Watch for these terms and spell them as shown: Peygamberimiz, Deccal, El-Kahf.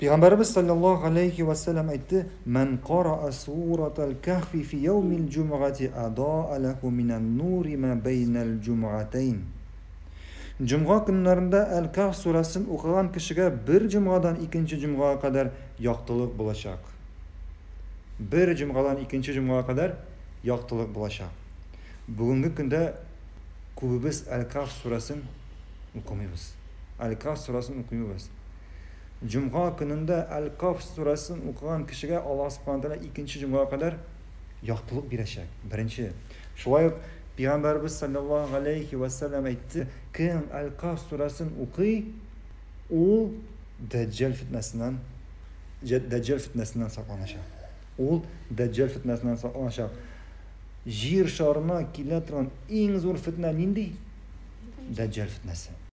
Peygamberimiz sallallahu aleyhi ve sellem etti: "Men qara'a suratel Kahfi fi yevmil cum'ati ada'a lehu minen nuri ma beynel cum'atayn." Cuma günlerinde El-Kahf suresini okuyan kişiye bir cumadan ikinci cumaya kadar yaktılık bulacak. Bir cumadan ikinci cumaya kadar yaktılık bulacak. Bugünkü günde kubübüz El-Kahf suresini okumuyoruz. El-Kahf suresini okumuyoruz. Cuma gününde El-Kahf suresini okuyan kişiye Allah subhanahu teala ikinci cumaya kadar yaktılık bilecek. Birinci. Şuayık Peygamberimiz sallallahu aleyhi ve sellem etti: "Kim El-Kahf surasını okuy, o Deccal fitnesinden saklanacak. O Deccal fitnesinden saklanacak." Jir şarına kilatran en zor fitne nindi? Deccal fitnesi.